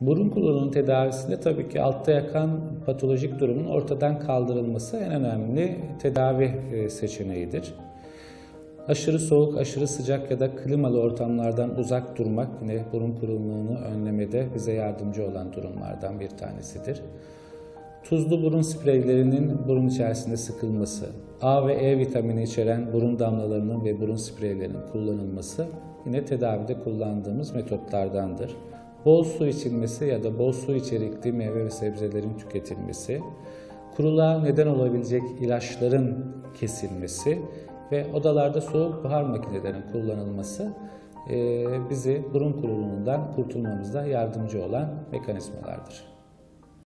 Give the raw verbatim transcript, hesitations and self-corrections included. Burun kulağının tedavisinde tabii ki altta yakan patolojik durumun ortadan kaldırılması en önemli tedavi seçeneğidir. Aşırı soğuk, aşırı sıcak ya da klimalı ortamlardan uzak durmak yine burun kuruluğunu önlemede bize yardımcı olan durumlardan bir tanesidir. Tuzlu burun spreylerinin burun içerisinde sıkılması, A ve E vitamini içeren burun damlalarının ve burun spreylerinin kullanılması yine tedavide kullandığımız metotlardandır. Bol su içilmesi ya da bol su içerikli meyve ve sebzelerin tüketilmesi, kuruluğa neden olabilecek ilaçların kesilmesi ve odalarda soğuk buhar makinelerinin kullanılması bizi burun kuruluğundan kurtulmamızda yardımcı olan mekanizmalardır.